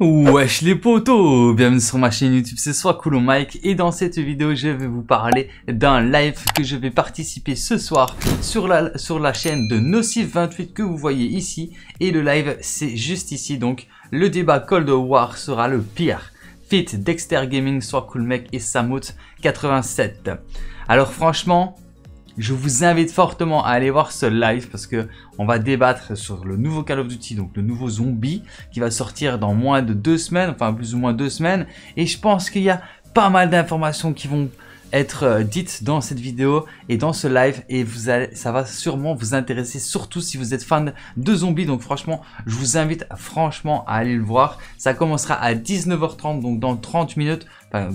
Wesh les potos, bienvenue sur ma chaîne YouTube, c'est SoisCool Mec et dans cette vidéo je vais vous parler d'un live que je vais participer ce soir sur la chaîne de Nosif28 que vous voyez ici, et le live c'est juste ici. Donc le débat Cold War sera le pire fit Dexter Gaming, SoisCool Mec et Samouth87. Alors franchement, je vous invite fortement à aller voir ce live parce que on va débattre sur le nouveau Call of Duty, donc le nouveau zombie qui va sortir dans moins de 2 semaines, enfin plus ou moins 2 semaines. Et je pense qu'il y a pas mal d'informations qui vont être dites dans cette vidéo et dans ce live, et vous allez, ça va sûrement vous intéresser, surtout si vous êtes fan de zombies. Donc franchement, je vous invite franchement à aller le voir. Ça commencera à 19h30, donc dans 30 minutes.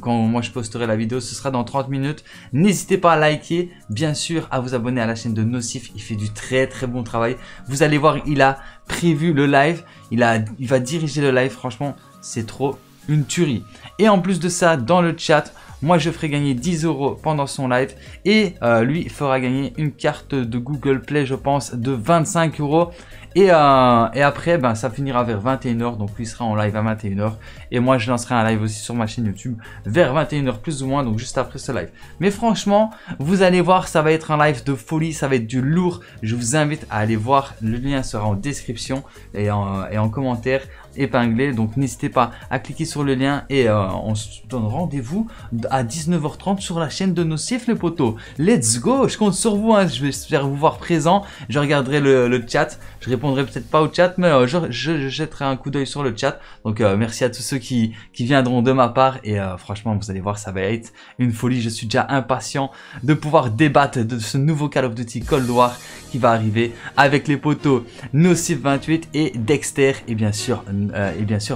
Quand moi je posterai la vidéo, ce sera dans 30 minutes. N'hésitez pas à liker, bien sûr, à vous abonner à la chaîne de Nosif. Il fait du très bon travail. Vous allez voir, il a prévu le live. Il va diriger le live. Franchement, c'est trop une tuerie. Et en plus de ça, dans le chat, moi je ferai gagner 10 € pendant son live. Et lui fera gagner une carte de Google Play, je pense, de 25 €. Et après, ben, ça finira vers 21h, donc lui sera en live à 21h. Et moi, je lancerai un live aussi sur ma chaîne YouTube vers 21h plus ou moins, donc juste après ce live. Mais franchement, vous allez voir, ça va être un live de folie, ça va être du lourd. Je vous invite à aller voir, le lien sera en description et en commentaire épinglé. Donc n'hésitez pas à cliquer sur le lien et on se donne rendez-vous à 19h30 sur la chaîne de Nosif, les potos. Let's go, je compte sur vous, hein. J'espère vous voir présent. Je regarderai le chat, je répondrai peut-être pas au chat, mais je jetterai un coup d'œil sur le chat. Donc merci à tous ceux qui viendront de ma part, et franchement vous allez voir, ça va être une folie. Je suis déjà impatient de pouvoir débattre de ce nouveau Call of Duty Cold War qui va arriver avec les potos Nosif28 et Dexter, et bien sûr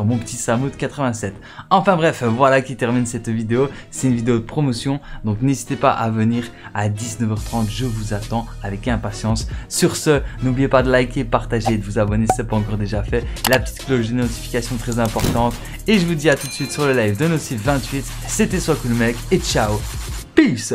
mon petit Samouth87. Enfin bref, voilà qui termine cette vidéo. C'est une vidéo de promotion, donc n'hésitez pas à venir à 19h30, je vous attends avec impatience. Sur ce, n'oubliez pas de liker, partager et de vous abonner si ce n'est pas encore déjà fait, la petite cloche de notification très importante, et je vous dis à tout de suite sur le live de Nosif28. C'était SoisCool Mec et ciao, peace.